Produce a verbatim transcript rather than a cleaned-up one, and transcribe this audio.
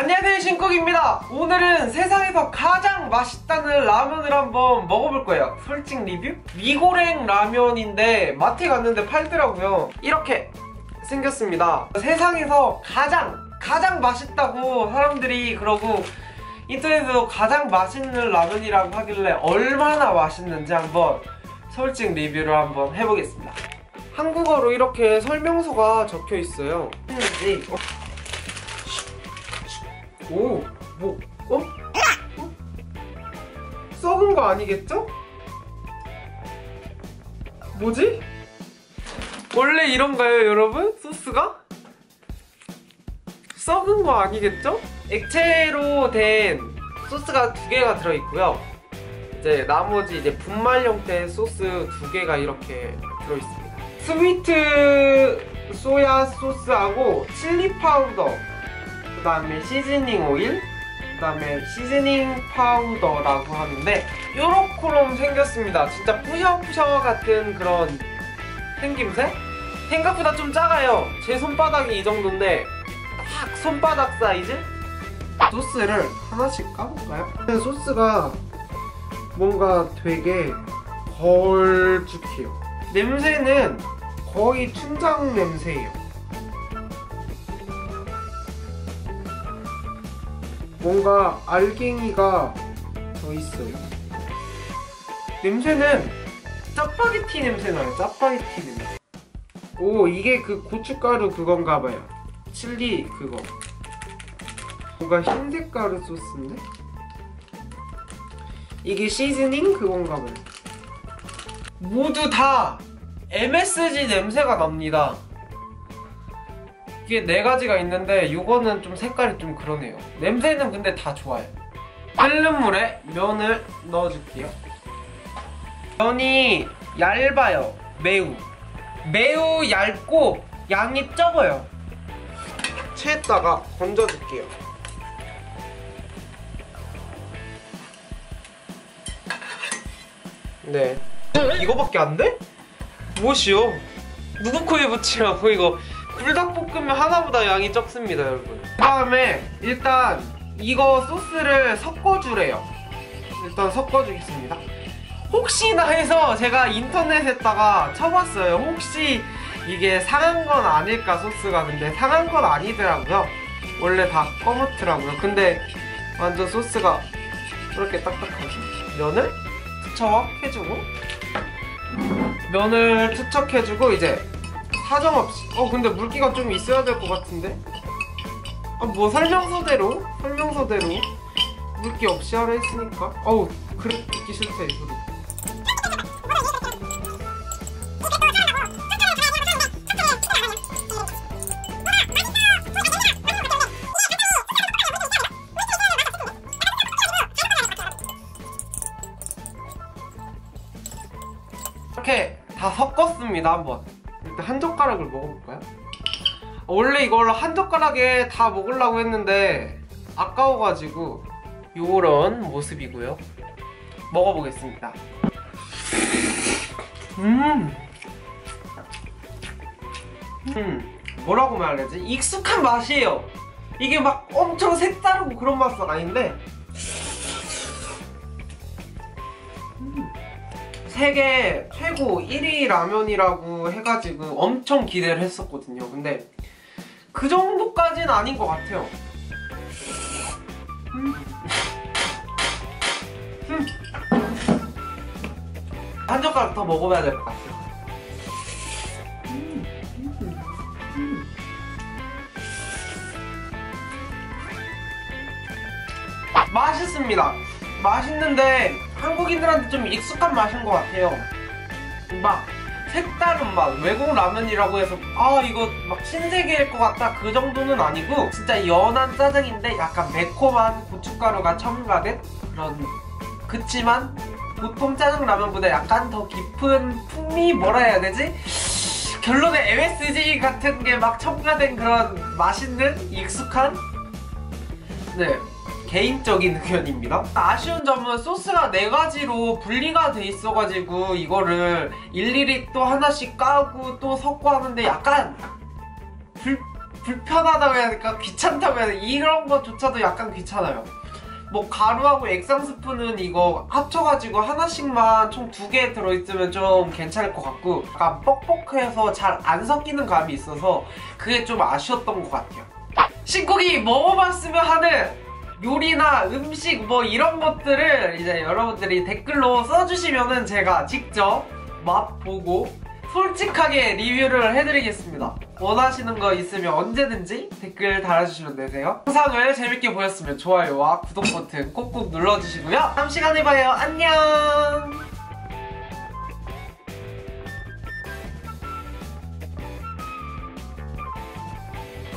안녕하세요, 신쿡입니다. 오늘은 세상에서 가장 맛있다는 라면을 한번 먹어볼 거예요. 솔직 리뷰? 미고랭 라면인데 마트에 갔는데 팔더라고요. 이렇게 생겼습니다. 세상에서 가장 가장 맛있다고 사람들이 그러고 인터넷에서 가장 맛있는 라면이라고 하길래 얼마나 맛있는지 한번 솔직 리뷰를 한번 해보겠습니다. 한국어로 이렇게 설명서가 적혀 있어요. 오, 뭐, 어? 어? 썩은 거 아니겠죠? 뭐지? 원래 이런가요, 여러분? 소스가? 썩은 거 아니겠죠? 액체로 된 소스가 두 개가 들어있고요. 이제 나머지 이제 분말 형태의 소스 두 개가 이렇게 들어있습니다. 스위트 소야 소스하고 칠리 파우더, 그 다음에 시즈닝 오일, 그 다음에 시즈닝 파우더라고 하는데 요렇게 생겼습니다. 진짜 푸셔푸셔 같은 그런 생김새? 생각보다 좀 작아요. 제 손바닥이 이 정도인데 딱 손바닥 사이즈? 소스를 하나씩 까볼까요? 소스가 뭔가 되게 걸쭉해요. 냄새는 거의 춘장 냄새예요. 뭔가 알갱이가 더 있어요. 냄새는 짜파게티 냄새 나요. 짜파게티 냄새. 오, 이게 그 고춧가루 그건가 봐요. 칠리 그거. 뭔가 흰색 가루 소스인데? 이게 시즈닝 그건가 봐요. 모두 다 엠에스지 냄새가 납니다. 이게 네 가지가 있는데 요거는 좀 색깔이 좀 그러네요. 냄새는 근데 다 좋아요. 끓는 물에 면을 넣어줄게요. 면이 얇아요. 매우 매우 얇고 양이 적어요. 체에다가 건져줄게요. 네, 이거밖에 안 돼? 무엇이요? 누구 코에 붙이라고 이거. 불닭볶음면 하나보다 양이 적습니다, 여러분. 그 다음에 일단 이거 소스를 섞어주래요. 일단 섞어주겠습니다. 혹시나 해서 제가 인터넷에다가 쳐봤어요. 혹시 이게 상한 건 아닐까, 소스가. 근데 상한 건 아니더라고요. 원래 다 검었더라고요. 근데 완전 소스가 그렇게 딱딱하게 면을 투척해주고 면을 투척해주고 이제 사정없이. 어, 근데 물기가 좀 있어야 될 것 같은데? 아, 뭐 설명서대로? 설명서대로 물기 없이 하라 했으니까. 어우, 그래, 듣기 싫다 이 소리. 이렇게 다 섞었습니다, 한번. 일단 한 젓가락을 먹어볼까요? 원래 이걸 한 젓가락에 다 먹으려고 했는데 아까워가지고 요런 모습이고요. 먹어보겠습니다. 음, 음, 뭐라고 말해야지? 익숙한 맛이에요. 이게 막 엄청 색다르고 그런 맛은 아닌데 세계 최고 일 위 라면이라고 해가지고 엄청 기대를 했었거든요. 근데 그 정도까지는 아닌 것 같아요. 음. 음. 한 젓가락 더 먹어봐야 될 것 같아요. 음. 음. 음. 맛있습니다. 맛있는데 한국인들한테 좀 익숙한 맛인 것 같아요. 막 색다른 맛, 외국 라면이라고 해서 아 이거 막 신세계일 것 같다 그 정도는 아니고 진짜 연한 짜장인데 약간 매콤한 고춧가루가 첨가된 그런, 그치만 보통 짜장 라면보다 약간 더 깊은 풍미, 뭐라 해야 되지? 결론에 엠에스지 같은 게 막 첨가된 그런 맛있는 익숙한, 네, 개인적인 의견입니다. 아쉬운 점은 소스가 네 가지로 분리가 돼 있어가지고 이거를 일일이 또 하나씩 까고 또 섞고 하는데 약간 불, 불편하다고 해야 될까? 귀찮다고 해야 될까? 이런 것조차도 약간 귀찮아요. 뭐 가루하고 액상 스푼은 이거 합쳐가지고 하나씩만 총 두 개 들어있으면 좀 괜찮을 것 같고, 약간 뻑뻑해서 잘 안 섞이는 감이 있어서 그게 좀 아쉬웠던 것 같아요. 신쿡이 먹어봤으면 하는 요리나 음식 뭐 이런 것들을 이제 여러분들이 댓글로 써주시면은 제가 직접 맛보고 솔직하게 리뷰를 해드리겠습니다. 원하시는 거 있으면 언제든지 댓글 달아주시면 되세요. 영상을 재밌게 보셨으면 좋아요와 구독 버튼 꼭꼭 눌러주시고요. 다음 시간에 봐요. 안녕.